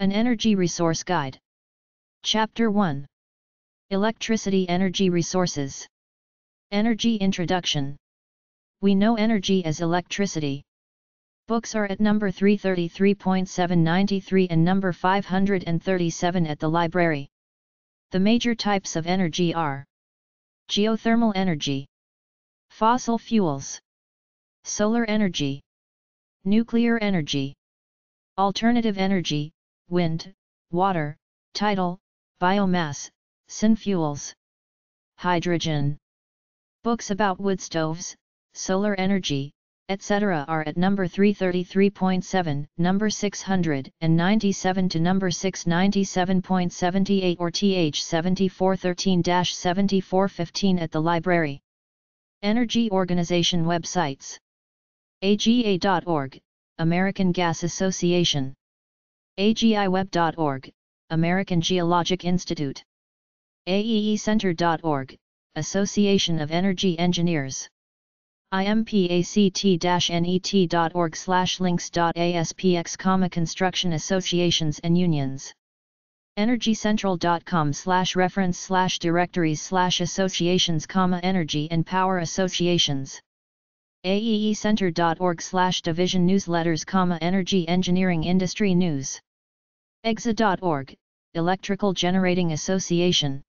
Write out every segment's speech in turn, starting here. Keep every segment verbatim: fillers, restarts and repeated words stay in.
An Energy Resource Guide. Chapter one. Electricity Energy Resources. Energy Introduction. We know energy as electricity. Books are at number three thirty-three point seven nine three and number five hundred thirty-seven at the library. The major types of energy are geothermal energy, fossil fuels, solar energy, nuclear energy, alternative energy, wind, water, tidal, biomass, synfuels, hydrogen. Books about wood stoves, solar energy, et cetera are at number three thirty-three point seven, number six hundred ninety-seven to number six ninety-seven point seven eight or th seventy-four thirteen to seventy-four fifteen at the library. Energy Organization websites. A G A dot org, American Gas Association. A G I web dot org, American Geologic Institute. A E E center dot org, Association of Energy Engineers. I M P A C T dash net dot org slash links dot aspx, construction associations and unions. energycentral dot com slash reference slash directories slash associations, energy and power associations. A E E center dot org slash division newsletters, energy engineering industry news. E X A dot org, Electrical Generating Association.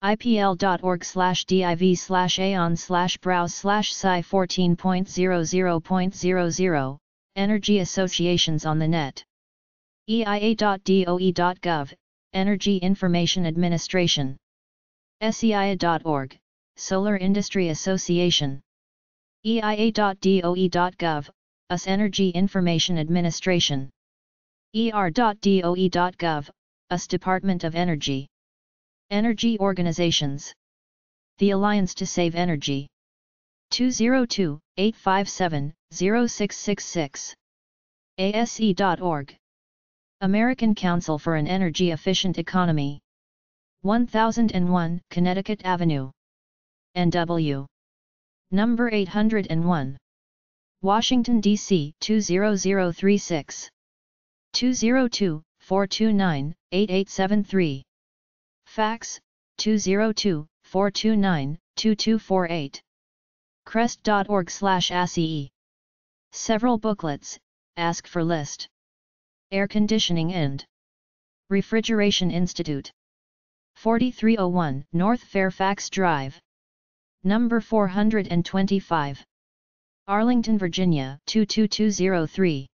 I P L dot org slash div slash aeon slash browse slash sci fourteen point zero zero point zero zero, Energy Associations on the Net. E I A dot D O E dot gov, Energy Information Administration. S E I A dot org, Solar Industry Association. E I A dot D O E dot gov, U S Energy Information Administration. E R dot D O E dot gov, U S Department of Energy. Energy Organizations. The Alliance to Save Energy. two oh two, eight five seven, oh six six six. A S E dot org. American Council for an Energy Efficient Economy. one thousand one, Connecticut Avenue. N W. Number eight hundred one. Washington, D C two zero zero three six. two oh two, four two nine, eight eight seven three. Fax, two oh two, four two nine, two two four eight. crest dot org slash A S E E. Several booklets, ask for list. Air Conditioning and Refrigeration Institute. forty-three oh one North Fairfax Drive. Number four hundred twenty-five. Arlington, Virginia, two two two oh three.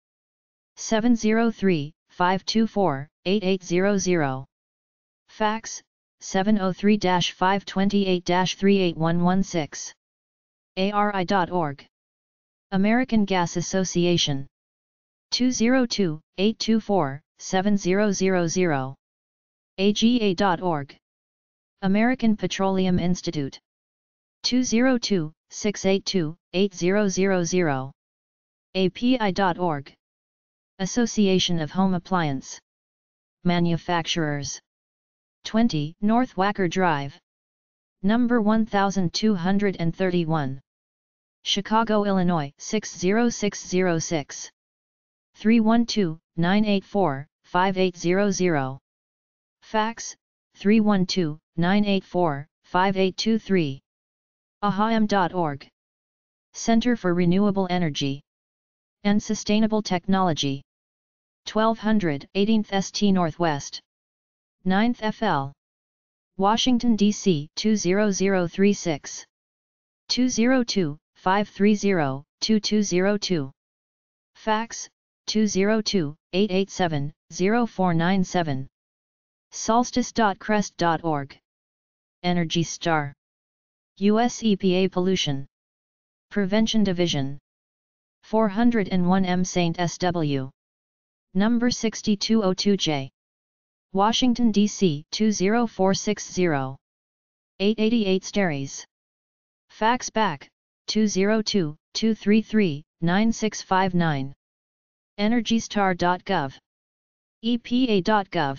seven oh three, five two four, eight eight zero zero. Fax, seven oh three, five two eight, three eight one one six. A R I dot org. American Gas Association. two oh two, eight two four, seven oh oh oh. A G A dot org. American Petroleum Institute. two oh two, six eight two, eight zero zero zero. A P I dot org. Association of Home Appliance Manufacturers. twenty North Wacker Drive. Number one thousand two hundred thirty-one. Chicago, Illinois, six oh six oh six. three one two, nine eight four, five eight zero zero. Fax, three one two, nine eight four, five eight two three. A H A M dot org. Center for Renewable Energy and Sustainable Technology. twelve hundred eighteenth street Northwest. ninth floor. Washington, D C two zero zero three six. two oh two, five three zero, two two zero two. Fax, two oh two, eight eight seven, oh four nine seven. solstice dot crest dot org. Energy Star. U S E P A Pollution Prevention Division. four oh one M. Saint S W. Number sixty-two oh two J. Washington, D C two oh four six oh. eight eighty-eight Steries. Fax back, two oh two, two three three, nine six five nine. energystar dot gov. E P A dot gov.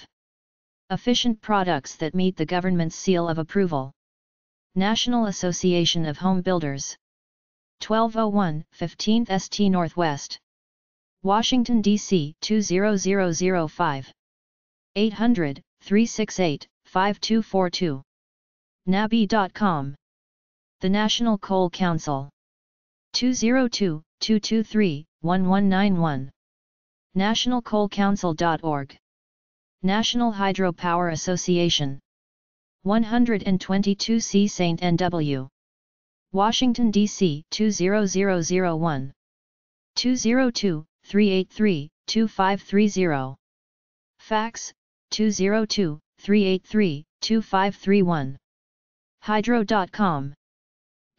Efficient products that meet the government's seal of approval. National Association of Home Builders. twelve oh one fifteenth street Northwest. Washington, D C two oh oh oh five. eight hundred, three six eight, five two four two. N A B I dot com. The National Coal Council. two zero two, two two three, one one nine one. national coal council dot org. National Hydropower Association. one twenty-two C Saint N W. Washington, D C two zero zero zero one. two zero two, three eight three, two five three zero. Fax, two zero two, three eight three, two five three one. hydro dot com.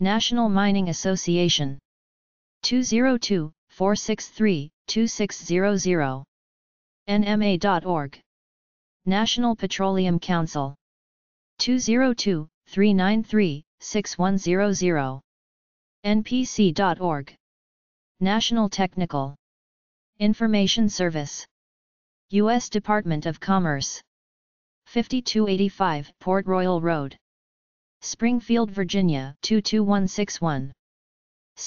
National Mining Association. two zero two, four six three, two six zero zero. N M A dot org. National Petroleum Council. two zero two, three nine three, six one zero zero. N P C dot org. National Technical Information Service. U S Department of Commerce. fifty-two eighty-five Port Royal Road, Springfield, Virginia two two one six one.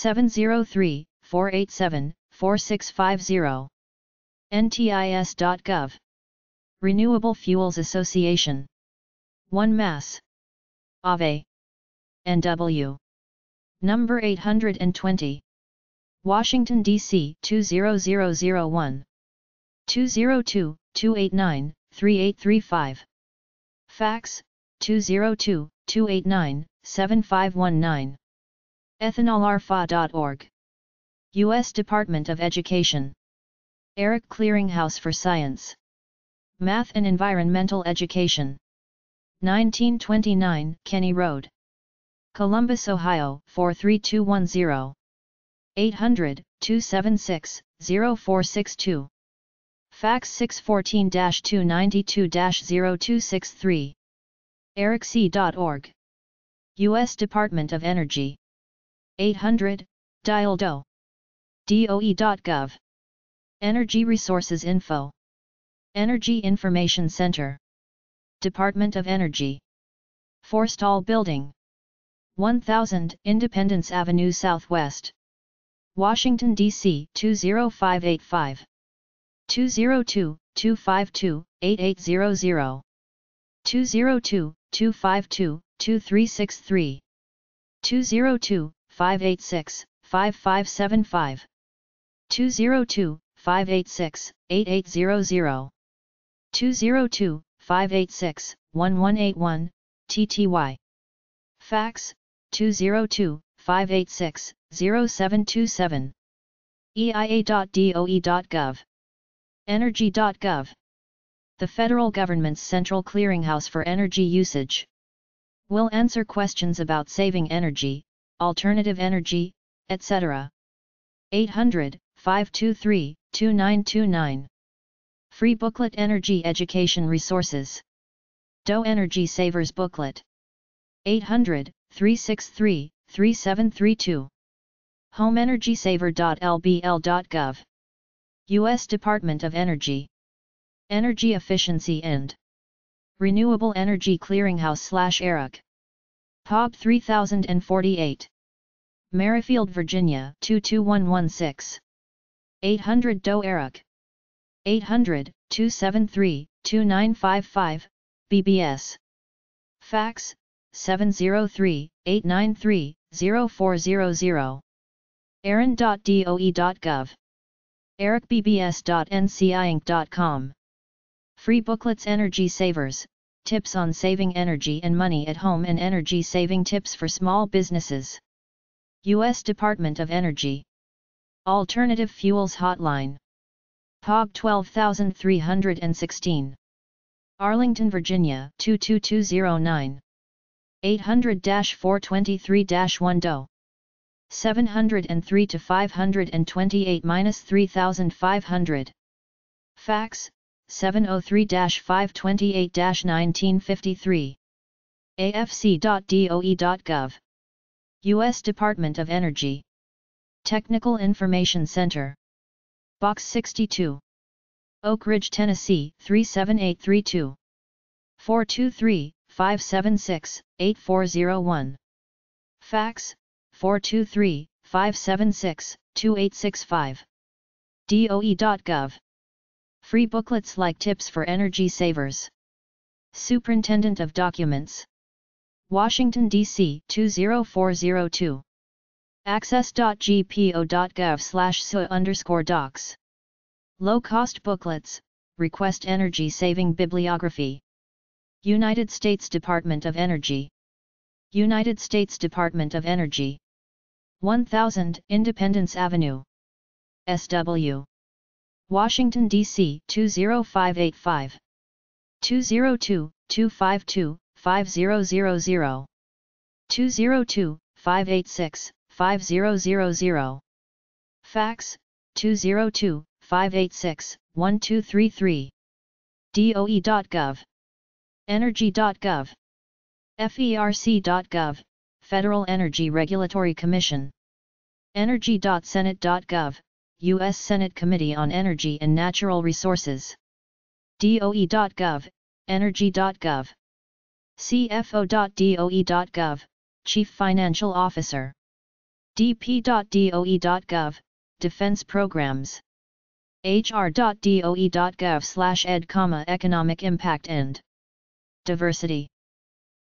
seven zero three, four eight seven, four six five zero. N T I S dot gov. Renewable Fuels Association. one Mass. A V E. N W. Number eight hundred twenty. Washington, D C two zero zero zero one. two zero two, two eight nine, three eight three five. Fax, two zero two, two eight nine, seven five one nine. ethanol r f a dot org. U S Department of Education. Eric Clearinghouse for Science. Math and Environmental Education. nineteen twenty-nine Kenny Road, Columbus, Ohio four three two one zero. eight hundred, two seven six, zero four six two. Fax six one four, two nine two, zero two six three. eric c dot org. U S Department of Energy. eight hundred, dial D O E. D O E dot gov. Energy Resources Info. Energy Information Center. Department of Energy. Forstall Building. one thousand Independence Avenue Southwest, Washington, D C two zero five eight five. two zero two, two five two, eight eight zero zero. two zero two, two five two, two three six three. two zero two, five eight six, five five seven five. two zero two, five eight six, eight eight zero zero. two zero two, five eight six, one one eight one, T T Y. Fax, two zero two, five eight six, zero seven two seven. E I A dot D O E dot gov. Energy dot gov. The federal government's central clearinghouse for energy usage. Will answer questions about saving energy, alternative energy, et cetera. eight hundred, five two three, two nine two nine. Free booklet Energy Education Resources. D O E Energy Savers Booklet. eight hundred, three six three, three seven three two. home energy saver dot L B L dot gov. U S Department of Energy. Energy Efficiency and Renewable Energy Clearinghouse/E R C. P O B three thousand forty-eight. Merrifield, Virginia two two one one six. eight hundred D O E E R C. eight hundred, two seven three, two nine five five, B B S. Fax, seven zero three, eight nine three, zero four zero zero. E R I N dot D O E dot gov. eric b b s dot N C I inc dot com. Free booklets Energy Savers, tips on saving energy and money at home and energy saving tips for small businesses. U S Department of Energy. Alternative Fuels Hotline. P O B twelve thousand three hundred sixteen. Arlington, Virginia two two two zero nine. eight hundred, four two three, one D O E. seven oh three to five two eight, thirty-five hundred. Fax, seven oh three, five two eight, nineteen fifty-three. A F C dot D O E dot gov. U S Department of Energy. Technical Information Center. Box sixty-two. Oak Ridge, Tennessee three seven eight three two. four two three, five seven six, eight four zero one. Fax, four two three, five seven six, two eight six five. D O E dot gov. Free booklets like Tips for Energy Savers. Superintendent of Documents. Washington, D C two zero four zero two. access dot g p o dot gov slash S O A underscore docs. Low-cost booklets, request energy-saving bibliography. United States Department of Energy. United States Department of Energy. one thousand Independence Avenue. S W. Washington, D C two zero five eight five. two zero two, two five two, five zero zero zero. two zero two, five eight six, five zero zero zero. Fax, two zero two, five eight six, one two three three. D O E dot gov. Energy dot gov. F E R C dot gov, Federal Energy Regulatory Commission. Energy dot senate dot gov, U S Senate Committee on Energy and Natural Resources. D O E dot gov, Energy dot gov. C F O dot D O E dot gov, Chief Financial Officer. D P dot D O E dot gov, Defense Programs. H R dot D O E dot gov slash ed, Economic Impact and Diversity.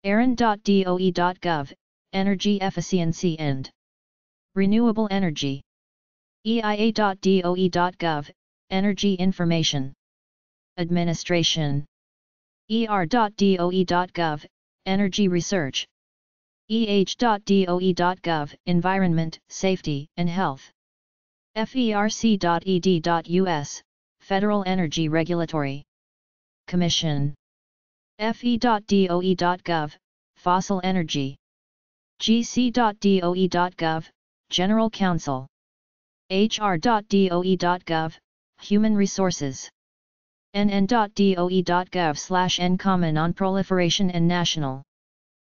E R N dot D O E dot gov, Energy Efficiency and Renewable Energy. E I A dot D O E dot gov, Energy Information Administration. E R dot D O E dot gov, Energy Research. E H dot D O E dot gov, Environment, Safety, and Health. F E R C dot E D dot U S, Federal Energy Regulatory Commission. F E dot D O E dot gov, Fossil Energy. G C dot D O E dot gov, General Counsel. H R dot D O E dot gov, Human Resources. N N dot D O E dot gov slash N comma non-proliferation and National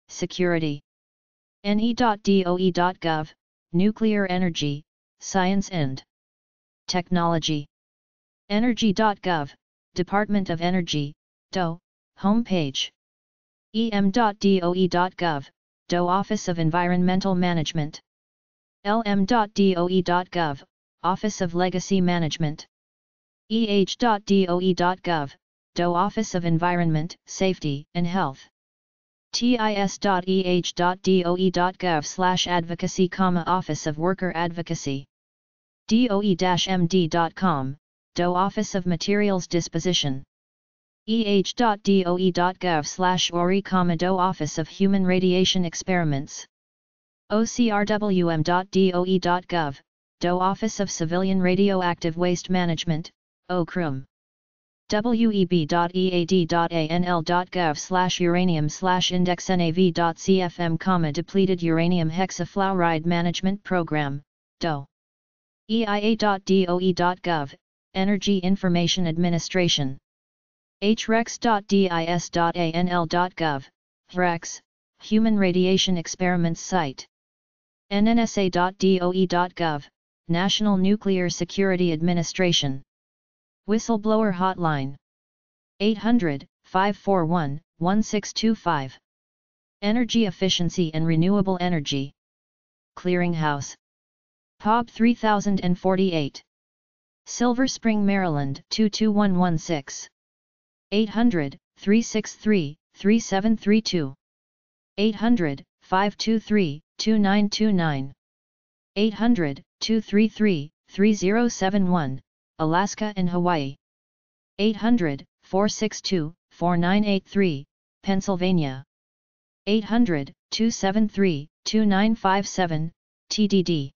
Security. N E dot D O E dot gov, Nuclear Energy, Science and Technology. Energy dot gov, Department of Energy, D O E, Homepage. E M dot D O E dot gov, D O E Office of Environmental Management. L M dot D O E dot gov, Office of Legacy Management. E H dot D O E dot gov, D O E Office of Environment, Safety, and Health. T I S dot E H dot D O E dot gov slash advocacy, Office of Worker Advocacy. D O E dash M D dot com, D O E Office of Materials Disposition. E H dot D O E dot gov slash O R I, D O E Office of Human Radiation Experiments. O C R W M dot D O E dot gov, D O E Office of Civilian Radioactive Waste Management, O C R W M. W E B dot E A D dot A N L dot gov slash uranium slash index N A V dot C F M, depleted uranium hexafluoride management program, D O E. E I A dot D O E dot gov, Energy Information Administration. H R E X dot D I S dot A N L dot gov, H R E X, Human Radiation Experiments Site. N N S A dot D O E dot gov, National Nuclear Security Administration. Whistleblower Hotline. eight hundred, five four one, one six two five. Energy Efficiency and Renewable Energy Clearinghouse. P O B three thousand forty-eight. Silver Spring, Maryland two two one one six. eight hundred, three six three, three seven three two. eight hundred, five two three, two nine two nine. eight hundred, two three three, three zero seven one, Alaska and Hawaii. eight hundred, four six two, four nine eight three, Pennsylvania. eight hundred, two seven three, two nine five seven, T D D.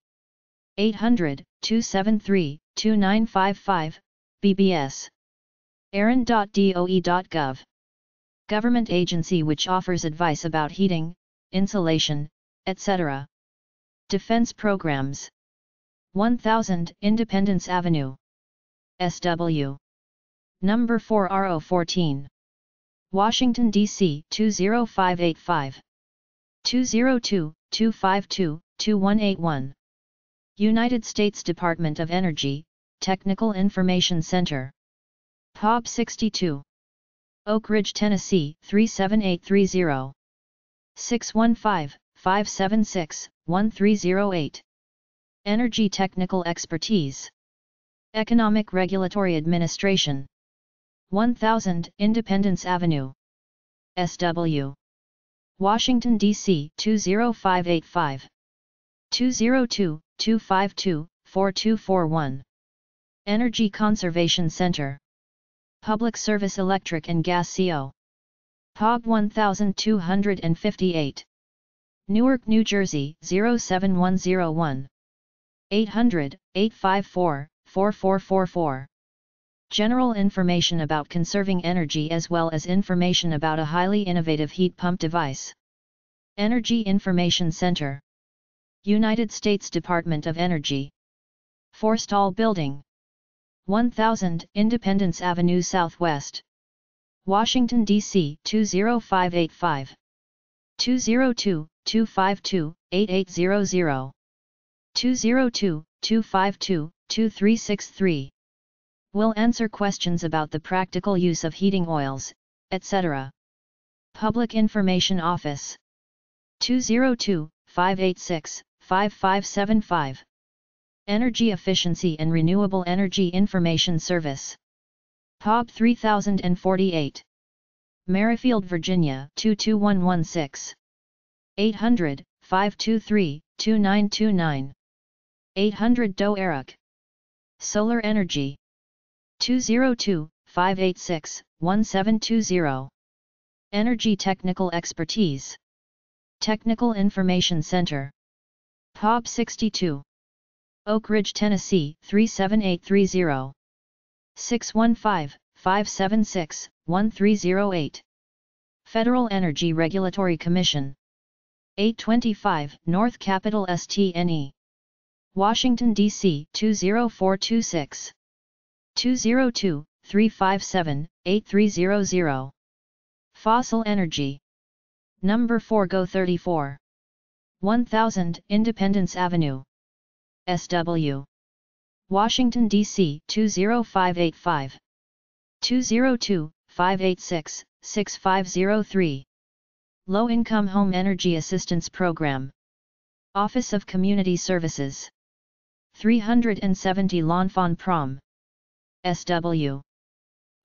eight hundred, two seven three, two nine five five, B B S. E R N dot D O E dot gov. Government agency which offers advice about heating, insulation, et cetera. Defense programs. one thousand Independence Avenue. S W. Number four R O fourteen. Washington, D C two zero five eight five. two zero two, two five two, two one eight one. United States Department of Energy, Technical Information Center. P O B sixty-two. Oak Ridge, Tennessee three seven eight three zero. six one five, five seven six, one three zero eight. Energy Technical Expertise. Economic Regulatory Administration. one thousand Independence Avenue, S W, Washington, D C two zero five eight five, two zero two, two five two, four two four one. Energy Conservation Center, Public Service Electric and Gas Co. P O G one thousand two hundred fifty-eight, Newark, New Jersey zero seven one zero one, eight hundred, eight five four, four four four four. General information about conserving energy as well as information about a highly innovative heat pump device. Energy Information Center, United States Department of Energy, Forstall Building, one thousand Independence Avenue Southwest, Washington, D C two zero five eight five, two zero two, two five two, eight eight zero zero, two zero two, two five two, two three six three. Will answer questions about the practical use of heating oils, et cetera. Public Information Office, two zero two, five eight six, five five seven five. Energy Efficiency and Renewable Energy Information Service, P O B three thousand forty-eight, Merrifield, Virginia two two one one six, eight hundred, five two three, two nine two nine, eight hundred Doe Eric. Solar Energy, two zero two, five eight six, one seven two zero. Energy Technical Expertise, Technical Information Center, P O B sixty-two, Oak Ridge, Tennessee three seven eight three zero, six one five, five seven six, one three zero eight. Federal Energy Regulatory Commission, eight twenty-five North Capitol Street, Washington, D C two zero four two six, two zero two, three five seven, eight three zero zero. Fossil Energy, Number four Go thirty-four, one thousand Independence Avenue, S W, Washington, D C two zero five eight five, two zero two, five eight six, six five zero three. Low-Income Home Energy Assistance Program, Office of Community Services, three seventy L'Enfant Prom, S W,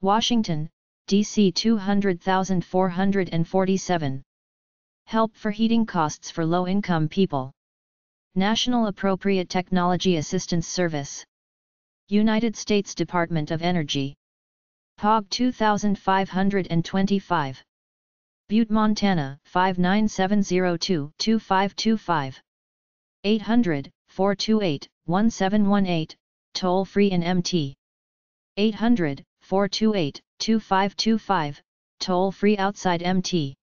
Washington, D C two hundred thousand four hundred forty-seven. Help for heating costs for low-income people, National Appropriate Technology Assistance Service, United States Department of Energy, P O G two thousand five hundred twenty-five, Butte, Montana five nine seven zero two, two five two five, eight hundred, four two eight, one seven one eight, toll-free in M T, eight hundred, four two eight, two five two five, toll-free outside M T.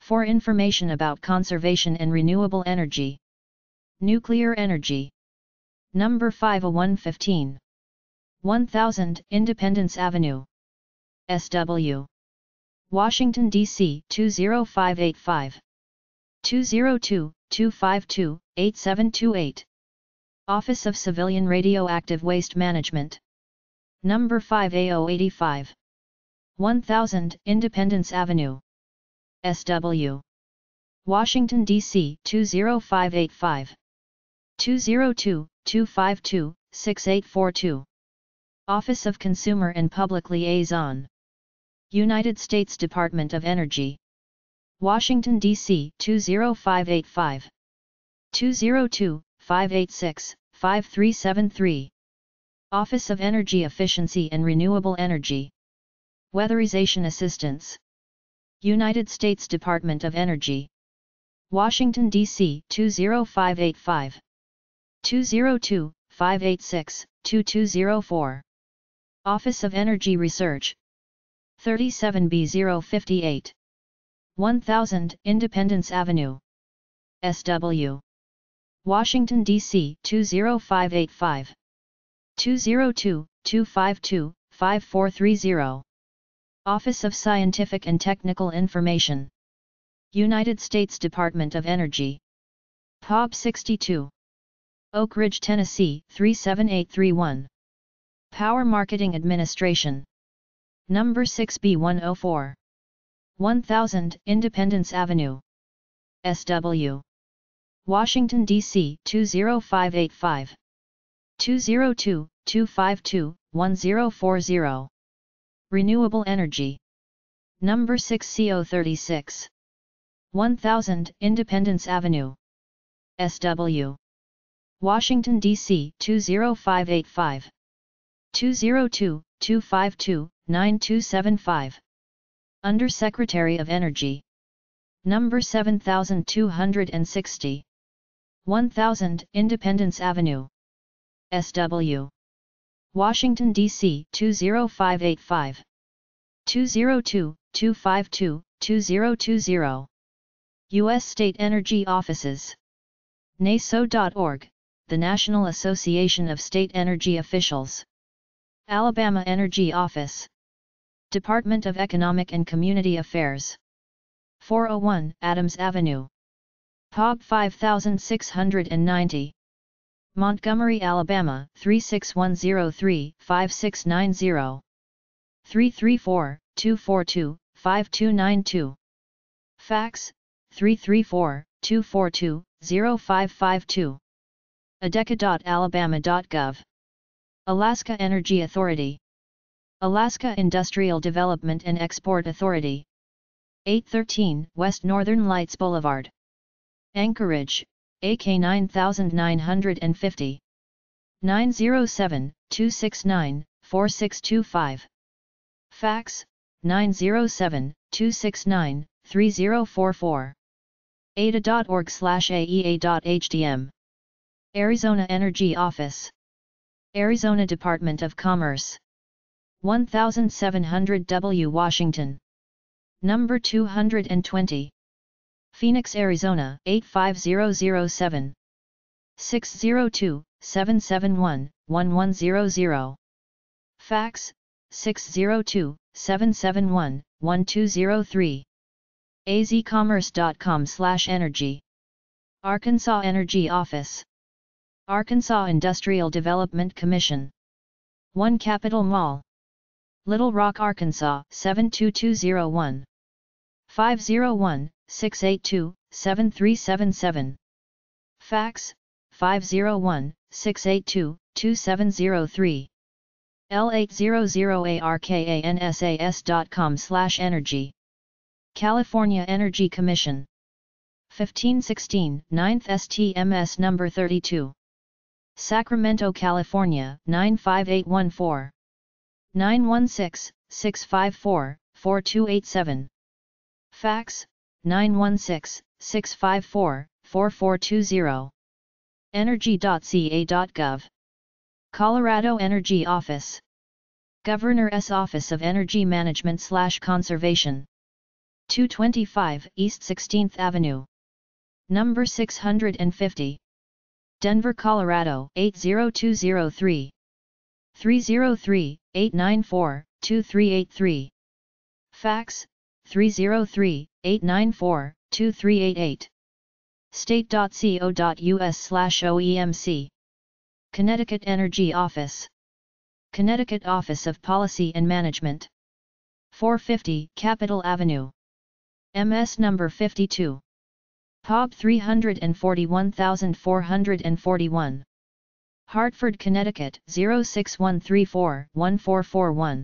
For information about conservation and renewable energy. Nuclear Energy, Number five oh one fifteen, one thousand Independence Avenue, S W, Washington, D C two zero five eight five, two zero two, two five two, eight seven two eight. Office of Civilian Radioactive Waste Management, Number five eight oh eight five, one thousand Independence Avenue, S W, Washington, D C two zero five eight five, two zero two, two five two, six eight four two. Office of Consumer and Public Liaison, United States Department of Energy, Washington, D C two zero five eight five, two zero two, five eight six, five three seven three. Office of Energy Efficiency and Renewable Energy, Weatherization Assistance, United States Department of Energy, Washington, D C two zero five eight five, two zero two, five eight six, two two zero four. Office of Energy Research, three seven B zero five eight, one thousand Independence Avenue, S W, Washington, D C two zero five eight five, two zero two, two five two, five four three zero. Office of Scientific and Technical Information, United States Department of Energy, P O B sixty-two, Oak Ridge, Tennessee three seven eight three one. Power Marketing Administration, Number six B one oh four, one thousand Independence Avenue, S W, Washington, D C two zero five eight five, two zero two, two five two, one zero four zero. Renewable energy. Number six, C O thirty-six. one thousand Independence Avenue, S W, Washington, D C two zero five eight five. two zero two, two five two, nine two seven five. Under Secretary of Energy. Number seven thousand two hundred sixty. one thousand Independence Avenue, S W, Washington, D C two zero five eight five. two zero two, two five two, two zero two zero. U S State Energy Offices. N A S O dot org, the National Association of State Energy Officials. Alabama Energy Office. Department of Economic and Community Affairs. four oh one Adams Avenue. P O B five six nine zero. Montgomery, Alabama three six one zero three, five six nine zero. three three four, two four two, five two nine two. Fax, three three four, two four two, zero five five two. A D E C A dot alabama dot gov. Alaska Energy Authority. Alaska Industrial Development and Export Authority. eight thirteen West Northern Lights Boulevard, Anchorage, A K nine nine five zero. nine zero seven, two six nine, four six two five. Fax, nine zero seven, two six nine, three zero four four. A D A dot org slash A E A dot H D M. Arizona Energy Office. Arizona Department of Commerce. one thousand seven hundred W Washington. Number two hundred twenty. Phoenix, Arizona eight five zero zero seven. six zero two, seven seven one, one one zero zero. Fax, six zero two, seven seven one, one two zero three. azcommerce dot com slash energy. Arkansas Energy Office. Arkansas Industrial Development Commission. One Capital Mall, Little Rock, Arkansas seven two two zero one. five zero one, six eight two, seven three seven seven. Fax, five zero one, six eight two, two seven zero three. L eight zero zero A R K A N S A S dot com slash energy. California Energy Commission. fifteen sixteen ninth S T M S number thirty-two. Sacramento, California nine five eight one four. nine one six, six five four, four two eight seven. Fax, nine one six, six five four, four four two zero. energy dot C A dot gov. Colorado Energy Office. Governor's Office of Energy Management slash Conservation. two twenty-five East sixteenth Avenue. Number six hundred fifty. Denver, Colorado eight zero two zero three. three zero three, eight nine four, two three eight three. Fax, three zero three, eight nine four, two three eight eight. state dot co dot U S slash O E M C. Connecticut Energy Office. Connecticut Office of Policy and Management. four fifty Capitol Avenue, M S number fifty-two. P O B three four one four four one. Hartford, Connecticut zero six one three four, one four four one.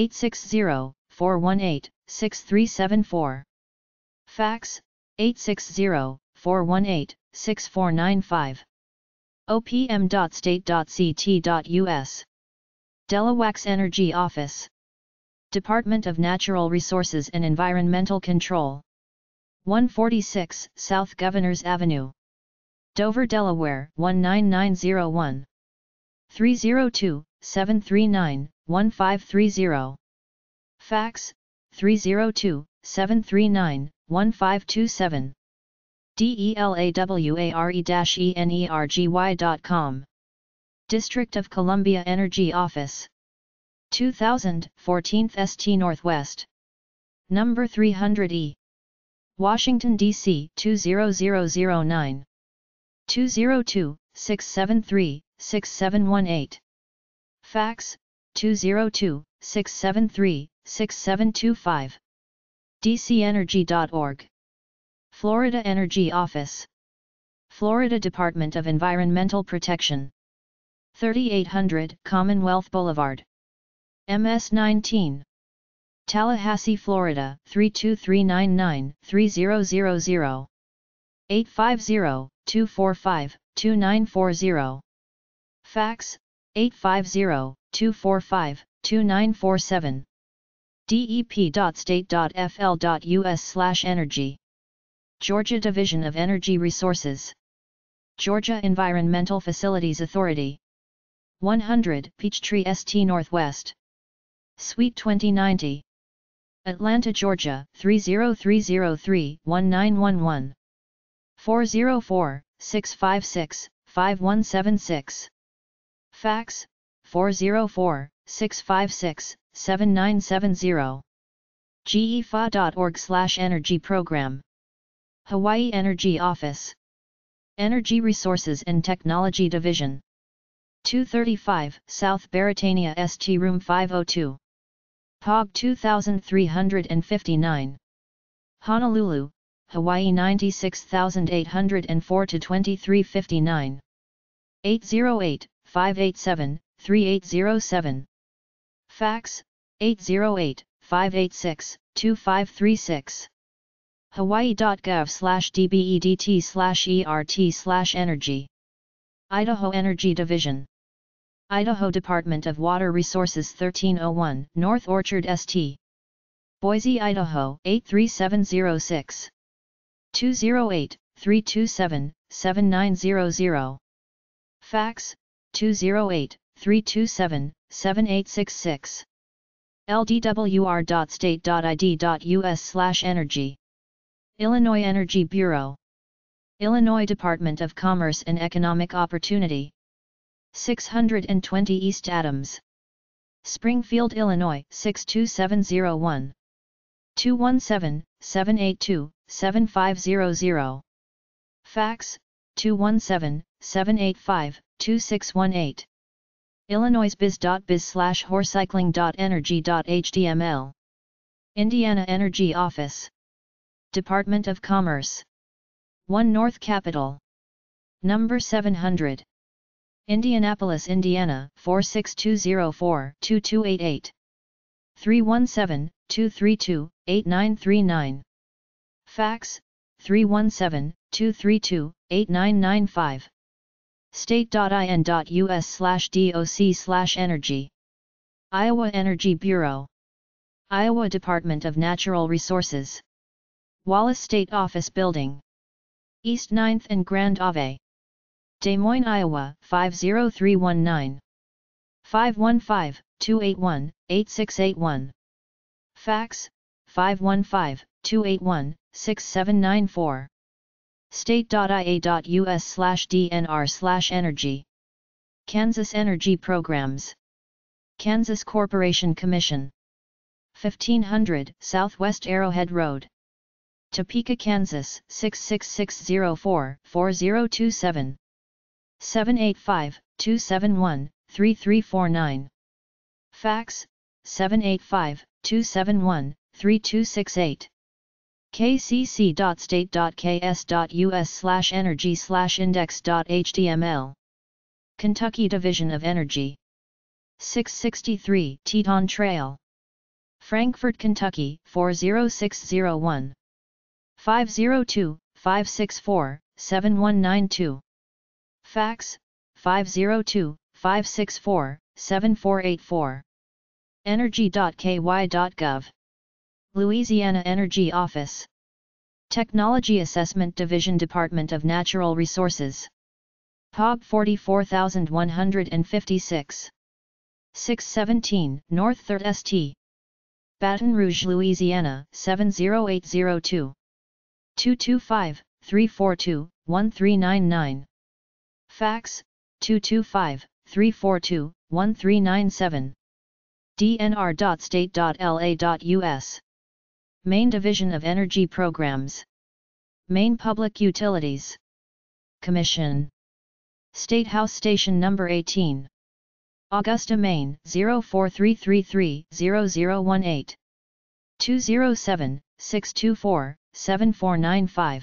eight six zero, four one eight, six three seven four. Fax, eight six zero, four one eight, six four nine five. O P M dot state dot C T dot U S. Delawax Energy Office. Department of Natural Resources and Environmental Control. one forty-six South Governors Avenue, Dover, Delaware one nine nine zero one. three zero two, seven three nine, one five three zero. Fax, three zero two, seven three nine, one five two seven. delaware dash energy dot com. District of Columbia Energy Office. two thousand fourteenth Street Northwest. Number three hundred E. Washington, D C two zero zero zero nine. two zero two, six seven three, six seven one eight. Fax, two zero two, six seven three, six seven two five. D C energy dot org. Florida Energy Office. Florida Department of Environmental Protection. thirty-eight hundred Commonwealth Boulevard. M S nineteen. Tallahassee, Florida three two three nine nine three zero zero zero. eight five zero two four five two nine four zero. Fax, eight five zero two four five two nine four seven. D E P dot state dot f l dot u s slash energy. Georgia Division of Energy Resources. Georgia Environmental Facilities Authority. one hundred Peachtree Street Northwest. Suite twenty ninety. Atlanta, Georgia three zero three zero three one nine one one. four zero four six five six five one seven six. Fax, four zero four six five six seven nine seven zero. G E F A dot org slash energy program. Hawaii Energy Office. Energy Resources and Technology Division. two thirty-five South Baratania Street Room five oh two. P O G two thousand three hundred fifty-nine. Honolulu, Hawaii nine six eight zero four to two three five nine. eight zero eight five eight seven three eight zero seven. Fax, eight zero eight five eight six two five three six. hawaii dot gov slash d b e d t slash e r t slash energy. Idaho Energy Division. Idaho Department of Water Resources thirteen oh one North Orchard Street. Boise, Idaho eight three seven zero six. two zero eight three two seven seven nine zero zero. Fax, two zero eight three two seven seven eight six six. l d w r dot state dot i d dot u s slash energy. Illinois Energy Bureau. Illinois Department of Commerce and Economic Opportunity. six twenty East Adams. Springfield, Illinois six two seven zero one. two one seven seven eight two seven five zero zero. Fax, two one seven seven eight five two six one eight. illinoisbiz dot biz slash horcycling dot energy dot h t m l. Indiana Energy Office. Department of Commerce. one North Capitol. Number seven hundred. Indianapolis, Indiana four six two zero four two two eight eight. three one seven two three two eight nine three nine. Fax, three one seven two three two eight nine nine five. state dot i n dot u s slash d o c slash energy. Iowa Energy Bureau. Iowa Department of Natural Resources. Wallace State Office Building. East ninth and Grand Ave. Des Moines, Iowa five zero three one nine. five one five two eight one eight six eight one. Fax, five one five two eight one six seven nine four. state dot i a dot u s slash d n r slash energy. Kansas Energy Programs. Kansas Corporation Commission. fifteen hundred Southwest Arrowhead Road. Topeka, Kansas six six six zero four four zero two seven. seven eight five two seven one three three four nine. Fax, seven eight five two seven one three two six eight. k c c dot state dot k s dot u s slash energy slash index dot h t m l. Kentucky Division of Energy. six sixty-three Teton Trail. Frankfort, Kentucky four zero six zero one. five zero two five six four seven one nine two. Fax, five zero two five six four seven four eight four. energy dot k y dot gov. Louisiana Energy Office. Technology Assessment Division, Department of Natural Resources. P O B four four one five six. six seventeen North third Street. Baton Rouge, Louisiana seven zero eight zero two. two two five three four two one three nine nine. Fax, two two five three four two one three nine seven. d n r dot state dot l a dot u s. Maine Division of Energy Programs. Maine Public Utilities Commission. State House Station Number eighteen. Augusta, Maine zero four three three three zero zero one eight. two zero seven six two four seven four nine five.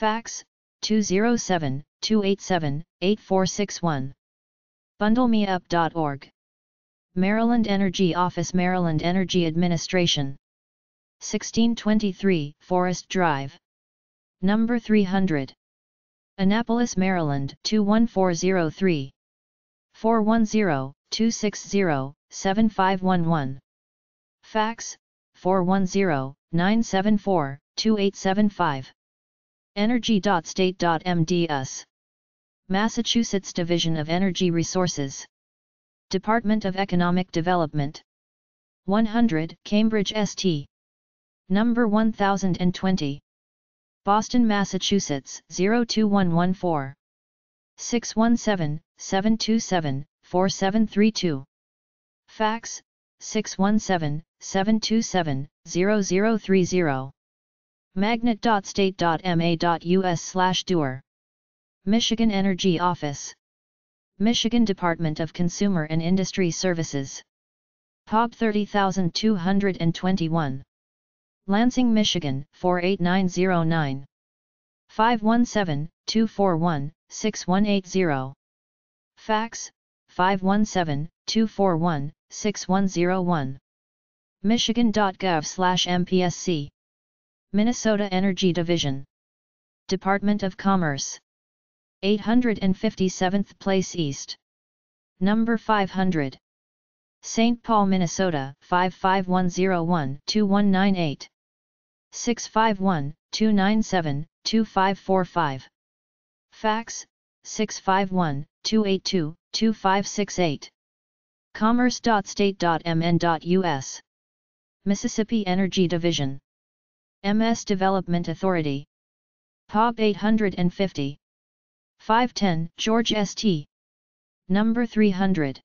Fax, two zero seven two eight seven eight four six one. bundle me up dot org. Maryland Energy Office, Maryland Energy Administration, sixteen twenty-three Forest Drive, number three hundred, Annapolis, Maryland two one four zero three, four one zero, two six zero, seven five one one. Fax, four one zero, nine seven four, two eight seven five. energy dot state dot m d s. Massachusetts Division of Energy Resources, Department of Economic Development, one hundred Cambridge Street, number one thousand twenty, Boston, Massachusetts zero two one one four, six one seven, seven two seven, four seven three two. Fax, six one seven, seven two seven, zero zero three zero. magnet dot state dot m a dot u s slash doer. Michigan Energy Office, Michigan Department of Consumer and Industry Services, P O B three thousand two hundred twenty-one, Lansing, Michigan four eight nine zero nine, five one seven, two four one, six one eight zero. Fax, five one seven, two four one, six one zero one. michigan dot gov slash m p s c. Minnesota Energy Division, Department of Commerce, eight hundred fifty-seventh Place East, number five hundred, Saint Paul, Minnesota five five one zero one, two one nine eight, six five one, two nine seven, two five four five. Fax, six five one, two eight two, two five six eight. commerce dot state dot m n dot u s. Mississippi Energy Division, M S Development Authority, P O B eight hundred fifty, five ten George Street, number three hundred,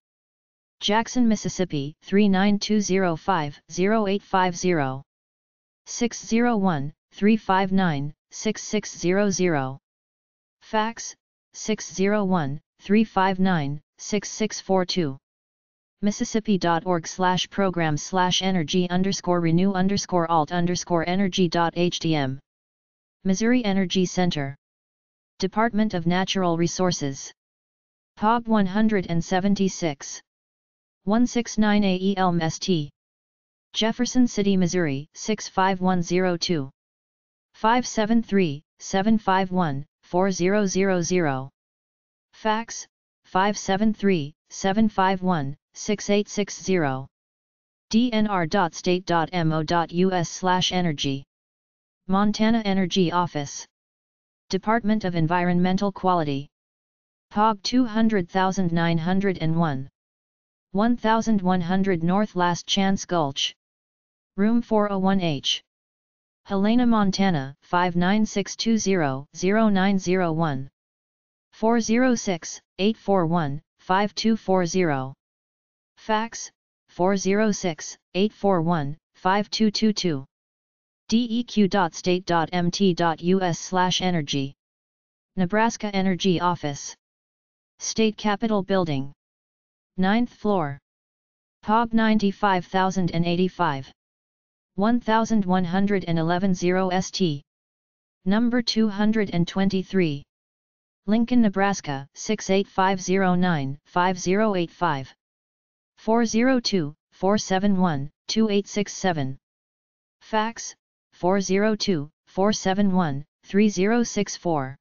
Jackson, Mississippi three nine two zero five, zero eight five zero, six zero one, three five nine, six six zero zero. Fax, six zero one, three five nine, six six four two. Mississippi.org slash program slash energy underscore renew underscore alt underscore energy dot htm. Missouri Energy Center, Department of Natural Resources, P O B one seventy-six, one six nine A E L M S T, Jefferson City, Missouri six five one zero two, five seven three, seven five one, four zero zero zero. Fax, five seven three, seven five one, six eight six zero. d n r dot state dot m o dot u s slash energy. Montana Energy Office, Department of Environmental Quality, P O B two hundred nine oh one, eleven hundred North Last Chance Gulch, room four oh one H, Helena, Montana five nine six two zero, zero nine zero one, four zero six, eight four one, five two four zero. Fax, four zero six, eight four one, five two two two. d e q dot state dot m t dot u s slash energy. Nebraska Energy Office, State Capitol Building, ninth floor, P O B nine five zero eight five, one one one one zero S T, number two hundred twenty-three, Lincoln, Nebraska six eight five zero nine, five zero eight five, four zero two, four seven one, two eight six seven. Fax, four zero two, four seven one, three zero six four.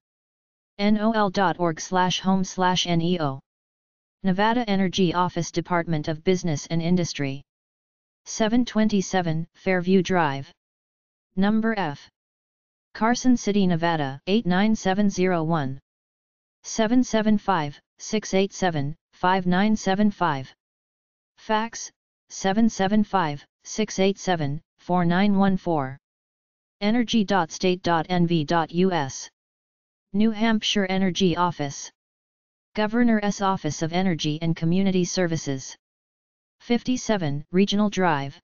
nol.org slash home slash neo. Nevada Energy Office, Department of Business and Industry, seven twenty-seven Fairview Drive, number F, Carson City, Nevada eight nine seven zero one. seven seven five, six eight seven, five nine seven five. Fax, seven seven five, six eight seven, four nine one four. energy dot state dot n v dot u s. New Hampshire Energy Office, Governor's Office of Energy and Community Services, fifty-seven Regional Drive,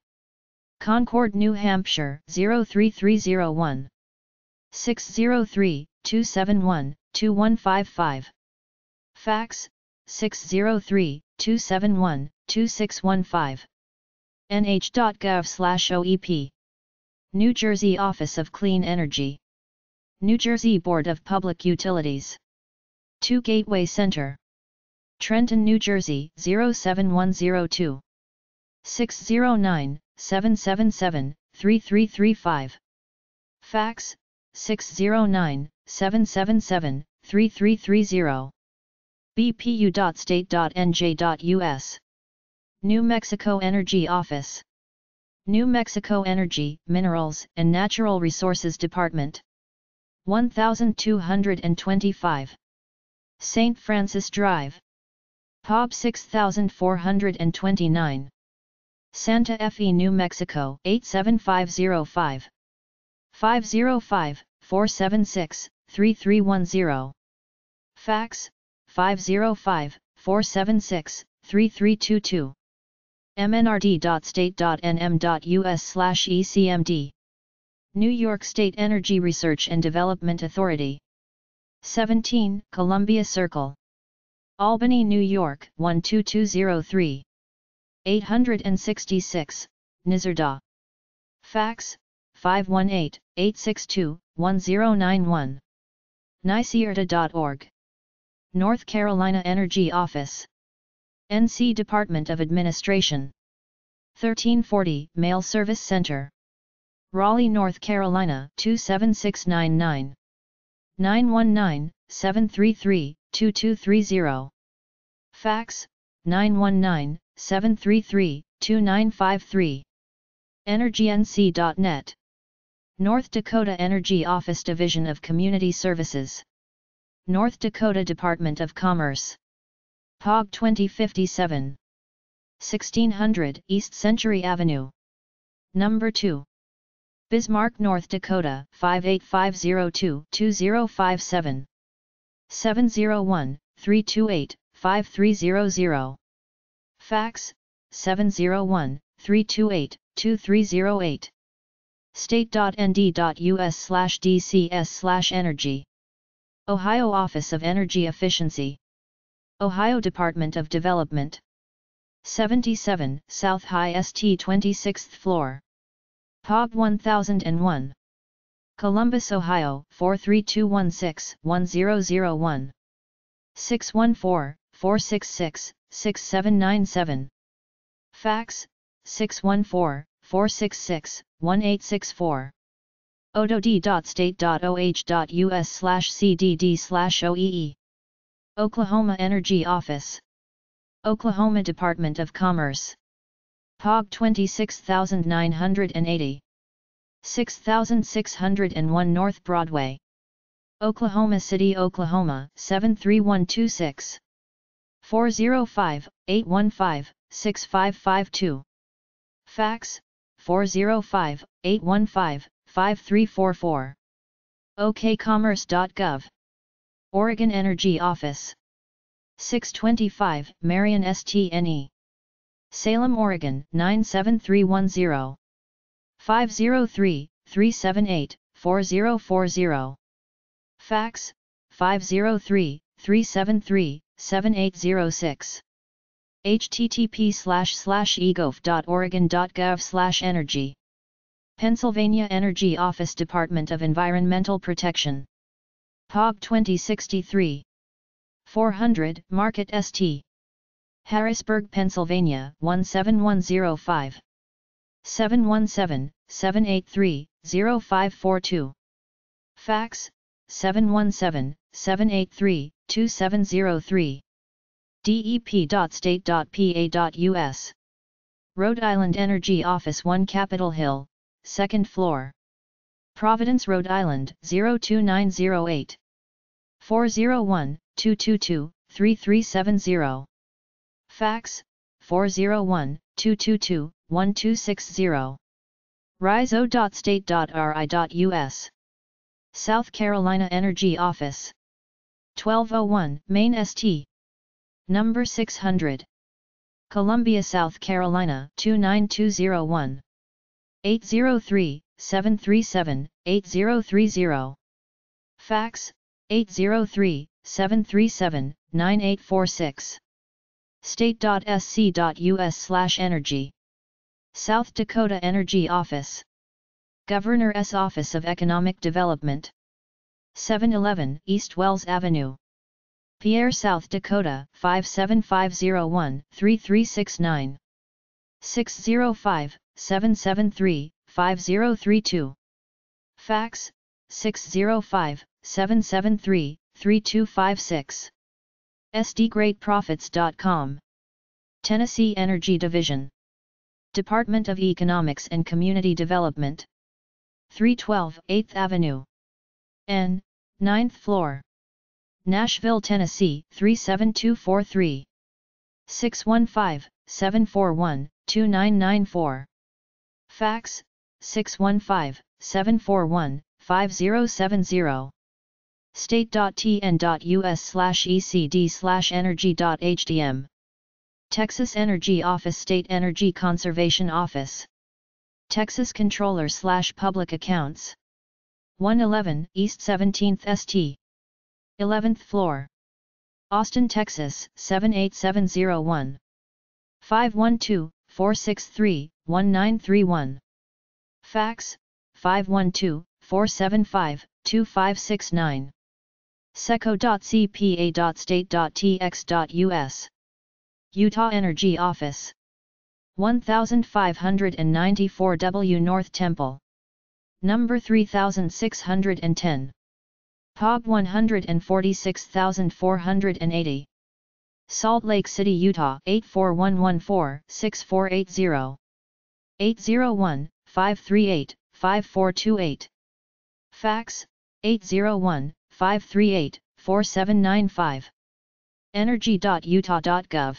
Concord, New Hampshire zero three three zero one, six zero three, two seven one, two one five five. Fax, six zero three, two seven one, two six one five. n h dot gov slash o e p. New Jersey Office of Clean Energy, New Jersey Board of Public Utilities, two Gateway Center, Trenton, New Jersey zero seven one zero two. six zero nine, seven seven seven, three three three five. Fax, six zero nine, seven seven seven, three three three zero. b p u dot state dot n j dot u s. New Mexico Energy Office. New Mexico Energy, Minerals and Natural Resources Department. one thousand two hundred twenty-five. Saint Francis Drive. P O B six thousand four hundred twenty-nine. Santa Fe, New Mexico, eight seven five zero five. five zero five, four seven six, three three one zero. Fax, five zero five, four seven six, three three two two. m n r d dot state dot n m dot u s slash e c m d. New York State Energy Research and Development Authority. seventeen, Columbia Circle. Albany, New York, one two two zero three. eight sixty-six, Nizarda. Fax, five one eight, eight six two, one zero nine one. n y s e r d a dot org. North Carolina Energy Office. N C Department of Administration. thirteen forty, Mail Service Center. Raleigh, North Carolina, two seven six nine nine. nine one nine, seven three three, two two three zero. Fax, nine one nine, seven three three, two nine five three. energy n c dot net. North Dakota Energy Office, Division of Community Services. North Dakota Department of Commerce. P O B twenty fifty-seven. sixteen hundred East Century Avenue. Number two. Bismarck, North Dakota, five eight five zero two, two zero five seven. seven zero one, three two eight, five three zero zero. Fax, seven zero one, three two eight, two three zero eight. state dot n d dot u s slash d c s slash energy. Ohio Office of Energy Efficiency. Ohio Department of Development. seventy-seven, South High Street, twenty-sixth floor. P O B one thousand one. Columbus, Ohio, four three two one six, one zero zero one. six one four, four six six, six seven nine seven. Fax, six one four, four six six, one eight six four. o d o d dot state dot o h dot u s slash c d d slash o e e. Oklahoma Energy Office. Oklahoma Department of Commerce. P O B two six nine eight zero. six thousand six hundred one North Broadway. Oklahoma City, Oklahoma, seven three one two six. four zero five, eight one five, six five five two. Fax, four zero five, eight one five, five three four four. o k commerce dot gov. Oregon Energy Office. six twenty-five, Marion Avenue. Salem, Oregon, nine seven three one zero. five zero three, three seven eight, four zero four zero. Fax, five zero three, three seven three, seven eight zero six. h t t p slash slash e gov dot oregon dot gov slash energy. Pennsylvania Energy Office, Department of Environmental Protection. P O B twenty sixty-three. four hundred, Market Street. Harrisburg, Pennsylvania, one seven one zero five. seven one seven, seven eight three, zero five four two. Fax, seven one seven, seven eight three, two seven zero three. d e p dot state dot p a dot u s. Rhode Island Energy Office, one Capitol Hill, second floor. Providence, Rhode Island, zero two nine zero eight. four zero one, two two two, three three seven zero. Fax, four zero one, two two two, one two six zero. r i s o dot state dot r i dot u s. South Carolina Energy Office. twelve oh one, Main Street. Number six hundred. Columbia, South Carolina, two nine two zero one. eight zero three, seven three seven, eight zero three zero. Fax, eight zero three, seven three seven, nine eight four six. state dot s c dot u s slash energy. South Dakota Energy Office. Governor's Office of Economic Development. seven eleven, East Wells Avenue. Pierre, South Dakota, five seven five zero one, three three six nine. six zero five, seven seven three, five zero three two. Fax, six zero five, seven seven three, three two five six. S D Great Profits dot com. Tennessee Energy Division, Department of Economics and Community Development, three twelve eighth Avenue N, ninth floor, Nashville, Tennessee three seven two four three. six one five, seven four one, two nine nine four. Fax, six one five, seven four one, five zero seven zero. state dot T N dot U S slash E C D slash energy dot H D M. Texas Energy Office, State Energy Conservation Office, Texas Controller slash Public Accounts, one eleven East seventeenth Street, eleventh floor, Austin, Texas seven eight seven zero one. Five one two, four six three, one nine three one. Fax, five one two, four seven five, two five six nine. seco dot c p a dot state dot t x dot u s. Utah Energy Office, one thousand five hundred ninety-four W North Temple, number three thousand six hundred ten, P O B one hundred forty-six thousand four hundred eighty, Salt Lake City, Utah eight four one one four, six four eight zero, eight zero one, five three eight, five four two eight. Fax, eight zero one, five three eight, four seven nine five. energy dot utah dot gov.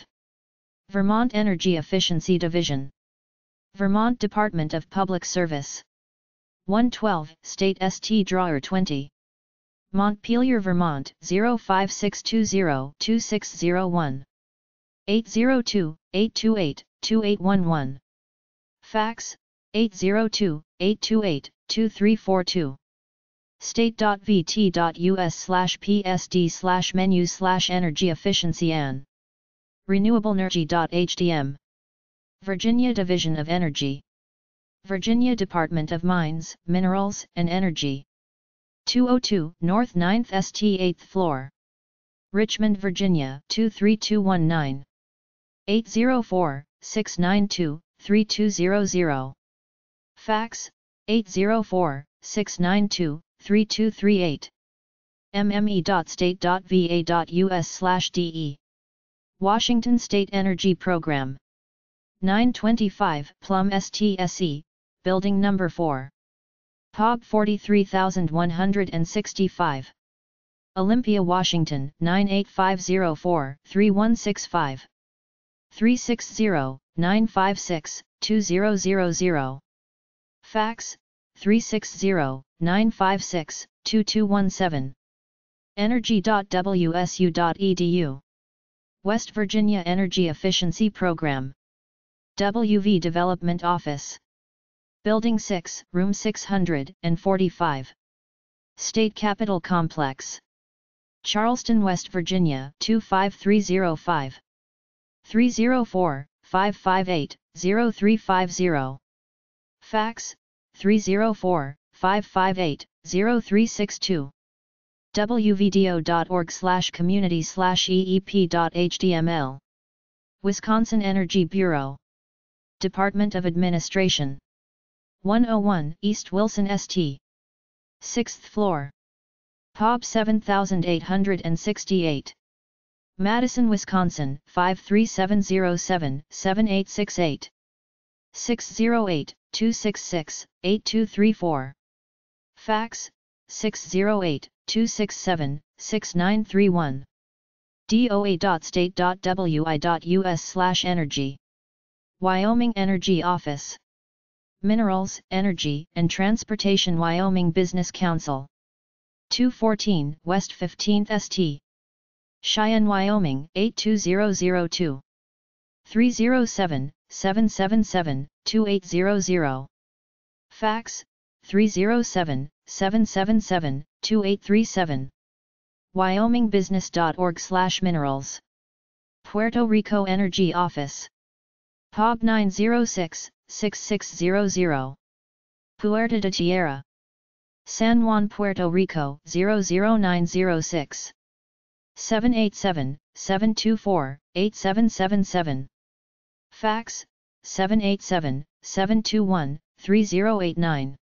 Vermont Energy Efficiency Division, Vermont Department of Public Service, one twelve State Street Drawer twenty, Montpelier, Vermont zero five six two zero, two six zero one. eight zero two, eight two eight, two eight one one. Fax, eight zero two, eight two eight, two three four two. state dot v t dot u s slash p s d slash menu slash energy efficiency and renewable energy dot H D M. Virginia Division of Energy, Virginia Department of Mines, Minerals, and Energy, two oh two North ninth Street eighth floor, Richmond, Virginia two three two one nine. eight zero four, six nine two, three two zero zero. Fax, eight zero four, six nine two, three two three eight. m m e dot state dot v a dot u s slash d e. Washington State Energy Program, nine twenty-five Plum Street, Building Number four, P O B four three one six five, Olympia, Washington nine eight five zero four, three one six five, three six zero, nine five six, two zero zero zero. Fax, three six zero, nine five six, two two one seven. energy dot w s u dot e d u. West Virginia Energy Efficiency Program, W V Development Office, Building six, Room six hundred forty-five, State Capitol Complex, Charleston, West Virginia two five three zero five, three zero four, five five eight, zero three five zero. Fax, three zero four, five five eight, zero three six two. w v d o dot org slash community slash e e p dot h t m l. Wisconsin Energy Bureau, Department of Administration, one oh one East Wilson Street, sixth floor, P O B seven eight six eight, Madison, Wisconsin five three seven zero seven, seven eight six eight, six zero eight, two six six, eight two three four. Fax, six zero eight, two six seven, six nine three one. d o a dot state dot w i dot u s slash energy. Wyoming Energy Office, Minerals, Energy, and Transportation, Wyoming Business Council, two fourteen West fifteenth Street, Cheyenne, Wyoming eight two zero zero two, three zero seven, seven seven seven, two eight zero zero. Fax, three zero seven, seven seven seven, two eight three seven. wyoming business dot org slash minerals. Puerto Rico Energy Office, P O B nine zero six, six six zero zero. Puerta de Tierra, San Juan, Puerto Rico zero zero nine zero six. seven eight seven, seven two four, eight seven seven seven. Fax, seven eight seven, seven two one, three zero eight nine.